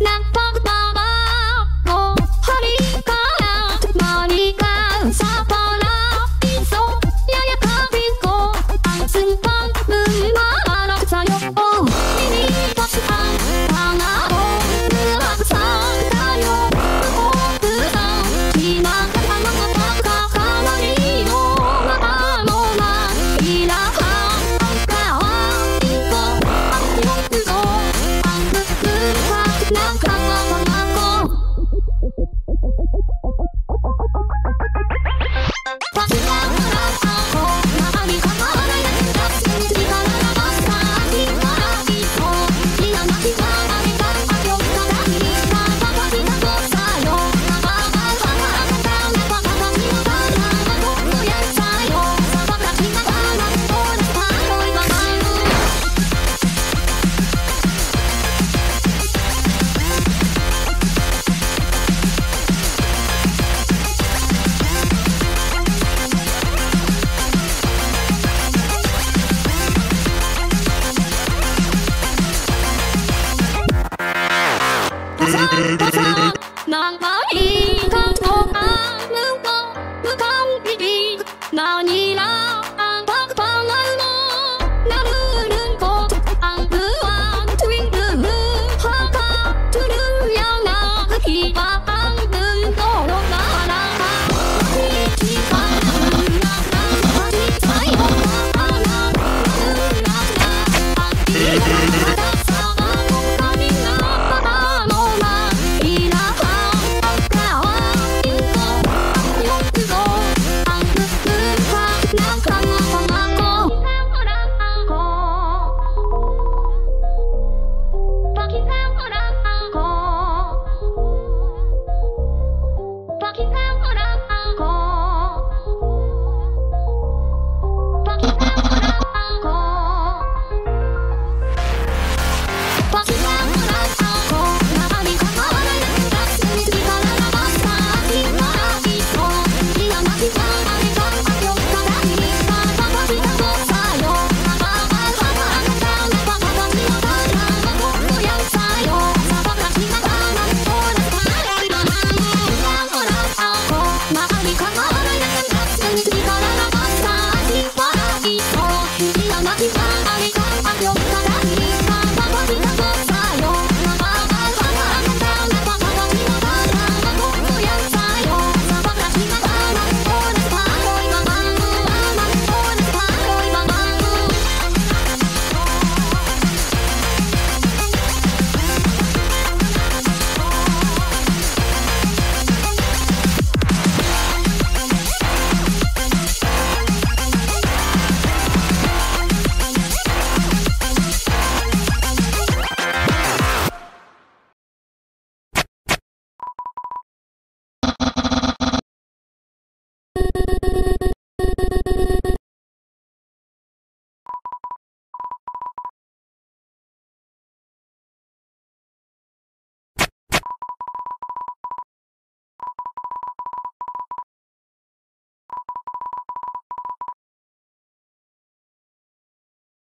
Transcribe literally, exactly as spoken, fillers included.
何ら